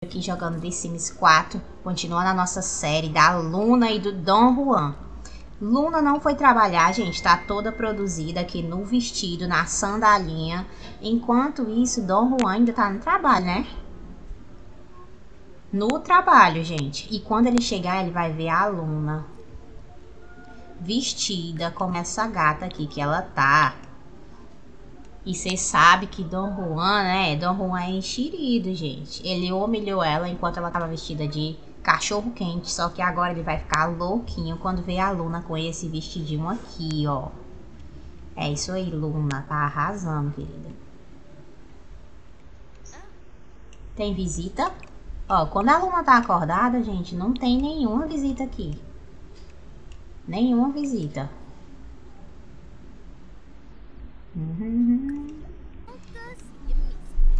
Aqui jogando The Sims 4, continuando a nossa série da Luna e do Dom Juan. Luna não foi trabalhar, gente, tá toda produzida aqui no vestido, na sandalinha. Enquanto isso, Dom Juan ainda tá no trabalho, né? No trabalho, gente. E quando ele chegar, ele vai ver a Luna vestida como essa gata aqui que ela tá. E você sabe que Dom Juan, né? Dom Juan é enxerido, gente. Ele humilhou ela enquanto ela tava vestida de cachorro quente. Só que agora ele vai ficar louquinho quando vê a Luna com esse vestidinho aqui, ó. É isso aí, Luna. Tá arrasando, querida. Tem visita? Ó, quando a Luna tá acordada, gente, não tem nenhuma visita aqui. Nenhuma visita.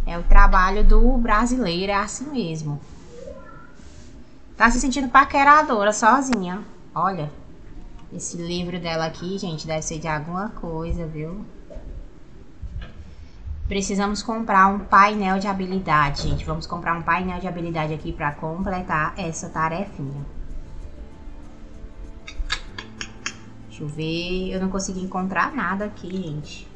É o trabalho do brasileiro, é assim mesmo. Tá se sentindo paqueradora sozinha. Olha, esse livro dela aqui, gente, deve ser de alguma coisa, viu? Precisamos comprar um painel de habilidade, gente. Vamos comprar um painel de habilidade aqui pra completar essa tarefinha. Deixa eu ver, eu não consegui encontrar nada aqui, gente.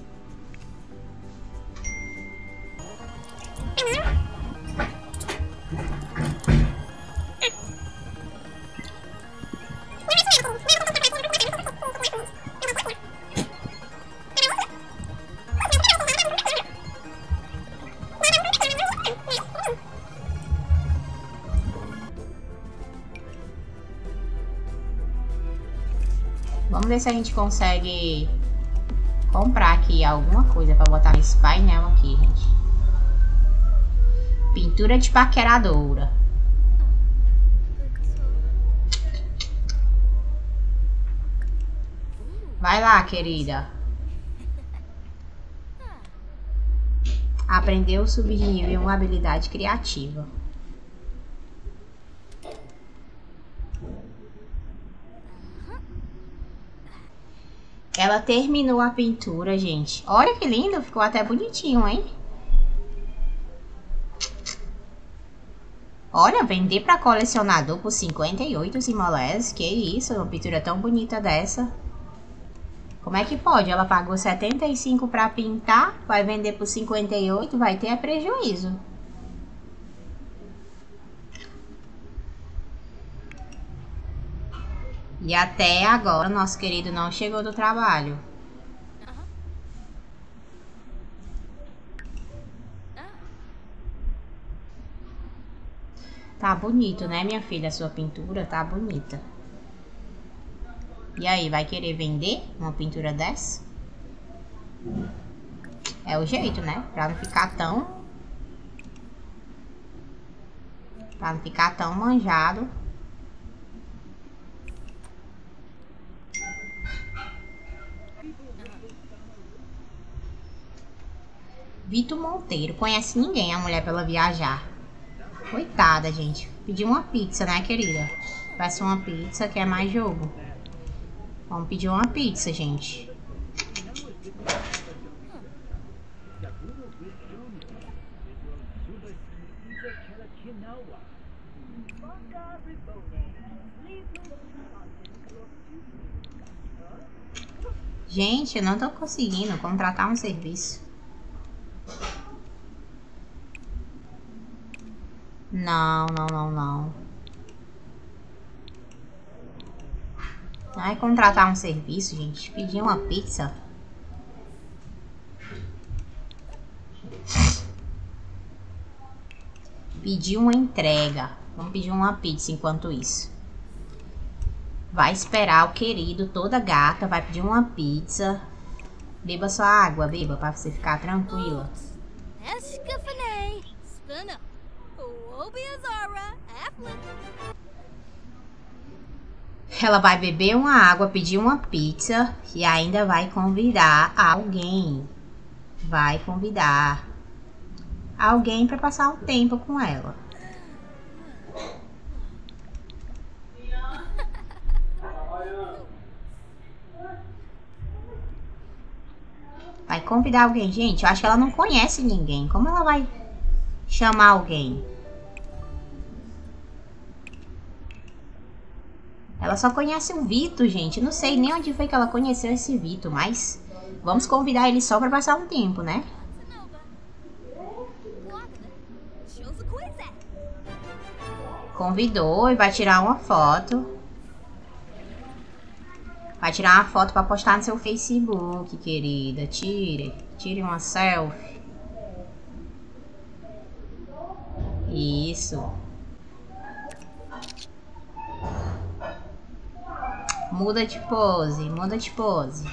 Vamos ver se a gente consegue comprar aqui alguma coisa pra botar nesse painel aqui, gente. Pintura de paqueradora. Vai lá, querida. Aprendeu o subnível, uma habilidade criativa. Ela terminou a pintura, gente. Olha que lindo, ficou até bonitinho, hein? Olha, vender para colecionador por 58 simolés. Que isso, uma pintura tão bonita dessa. Como é que pode? Ela pagou 75 para pintar, vai vender por 58, vai ter prejuízo. E até agora, nosso querido não chegou do trabalho. Tá bonito, né, minha filha? A sua pintura tá bonita. E aí, vai querer vender uma pintura dessa? É o jeito, né? Pra não ficar tão manjado. Vitor Monteiro, conhece ninguém, a mulher pela viajar. Coitada, gente. Pediu uma pizza, né, querida? Peça uma pizza que é mais jogo. Vamos pedir uma pizza, gente. Gente, eu não tô conseguindo contratar um serviço. Não. Ai, contratar um serviço, gente. Pedir uma pizza. Pedir uma entrega. Vamos pedir uma pizza enquanto isso. Vai esperar o querido, toda gata. Vai pedir uma pizza. Beba sua água, beba, pra você ficar tranquila. Ela vai beber uma água, pedir uma pizza e ainda vai convidar alguém. Vai convidar alguém para passar um tempo com ela. Vai convidar alguém, gente. Eu acho que ela não conhece ninguém. Como ela vai chamar alguém? Ela só conhece o Vitor, gente. Não sei nem onde foi que ela conheceu esse Vitor, mas vamos convidar ele só pra passar um tempo, né? Convidou e vai tirar uma foto. Vai tirar uma foto pra postar no seu Facebook, querida. Tire uma selfie. Isso. Muda de pose, muda de pose.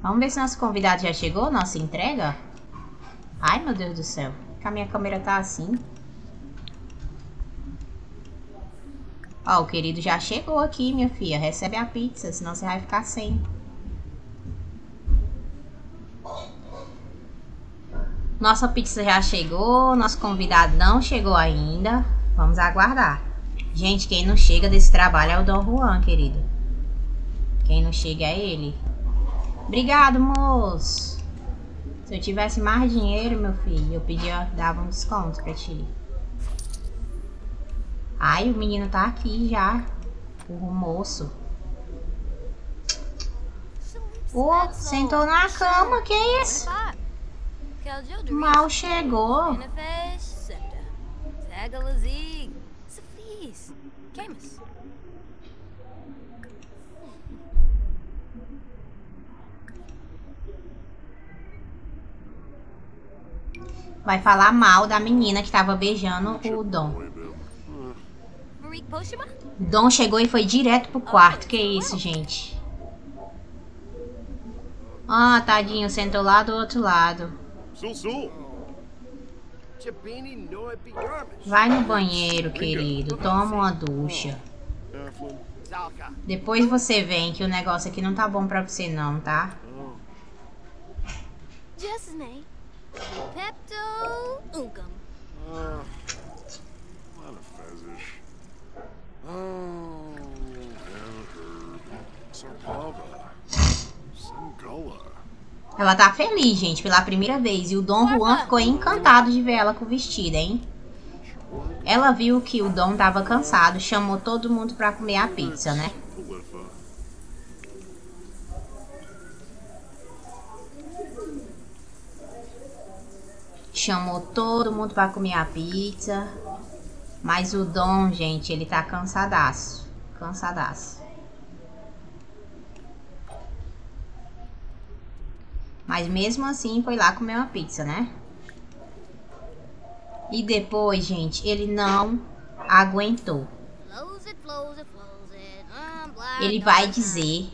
Vamos ver se nosso convidado já chegou, nossa entrega. Ai, meu Deus do céu. A minha câmera tá assim. Ó, o querido já chegou aqui, minha filha. Recebe a pizza, senão você vai ficar sem. Nossa pizza já chegou. Nosso convidado não chegou ainda. Vamos aguardar. Gente, quem não chega desse trabalho é o Dom Juan, querido. Quem não chega é ele. Obrigado, moço. Se eu tivesse mais dinheiro, meu filho, eu pedia, dava um desconto pra ti. Ai, o menino tá aqui já. O moço. Oh, sentou na cama, que é isso? Mal chegou. Vai falar mal da menina que tava beijando o Dom. Dom chegou e foi direto pro quarto. Que isso, gente? Ah, tadinho, sentou lá do outro lado. Vai no banheiro, querido. Toma uma ducha. Depois você vem, que o negócio aqui não tá bom pra você não, tá? Ela tá feliz, gente, pela primeira vez. E o Dom Juan ficou encantado de ver ela com o vestido, hein? Ela viu que o Dom tava cansado, chamou todo mundo pra comer a pizza, né? Chamou todo mundo pra comer a pizza. Mas o Dom, gente, ele tá cansadaço. Cansadaço. Mas mesmo assim foi lá comer uma pizza, né? E depois, gente, ele não aguentou. Ele vai dizer,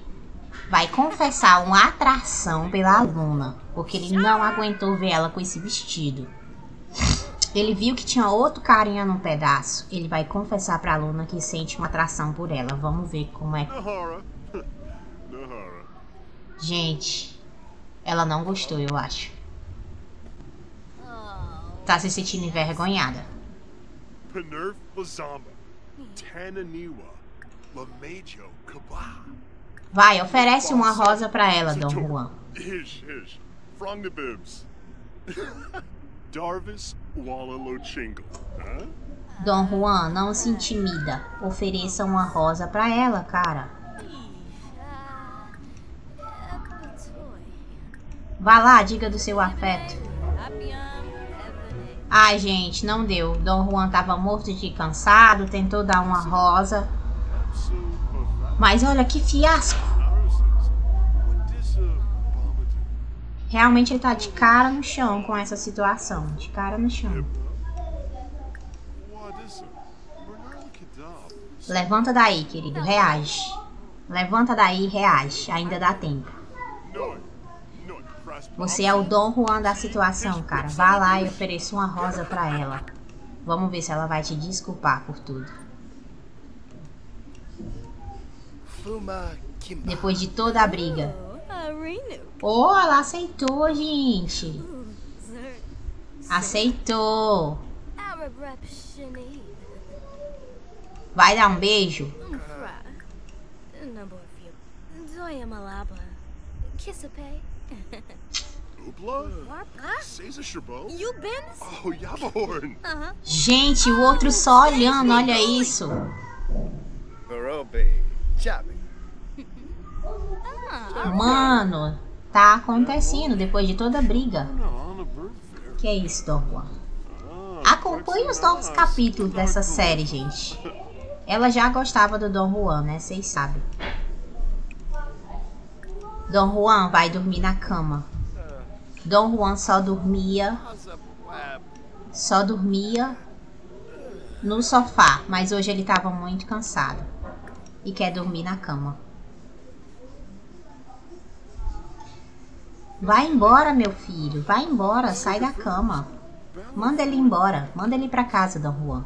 vai confessar uma atração pela aluna, porque ele não aguentou ver ela com esse vestido. Ele viu que tinha outro carinha num pedaço. Ele vai confessar pra aluna que sente uma atração por ela. Vamos ver como é. Gente, ela não gostou, eu acho. Tá se sentindo envergonhada. Vai, oferece uma rosa pra ela, Dom Juan. Dom Juan, não se intimida. Ofereça uma rosa pra ela, cara. Vá lá, diga do seu afeto. Ai, gente, não deu. Dom Juan tava morto de cansado, tentou dar uma rosa. Mas olha que fiasco. Realmente ele tá de cara no chão com essa situação. De cara no chão. Levanta daí, querido. Reage. Levanta daí e reage. Ainda dá tempo. Você é o Dom Juan da situação, cara. Vá lá e ofereça uma rosa pra ela. Vamos ver se ela vai te desculpar por tudo. Depois de toda a briga. Oh, ela aceitou, gente. Aceitou. Vai dar um beijo. Gente, o outro só olhando, olha isso. Mano, tá acontecendo depois de toda a briga. Que é isso, Dogua? Acompanhe os novos capítulos dessa série, gente. Ela já gostava do Dom Juan, né? Vocês sabem. Dom Juan vai dormir na cama. Dom Juan só dormia no sofá, mas hoje ele estava muito cansado e quer dormir na cama. Vai embora, meu filho, vai embora, sai da cama. Manda ele embora, manda ele pra casa, Dom Juan.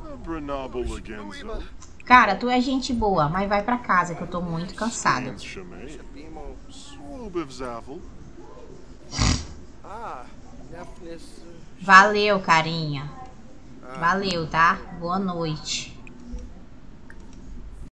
Cara, tu é gente boa, mas vai pra casa que eu tô muito cansado. Valeu, carinha. Valeu, tá? Boa noite.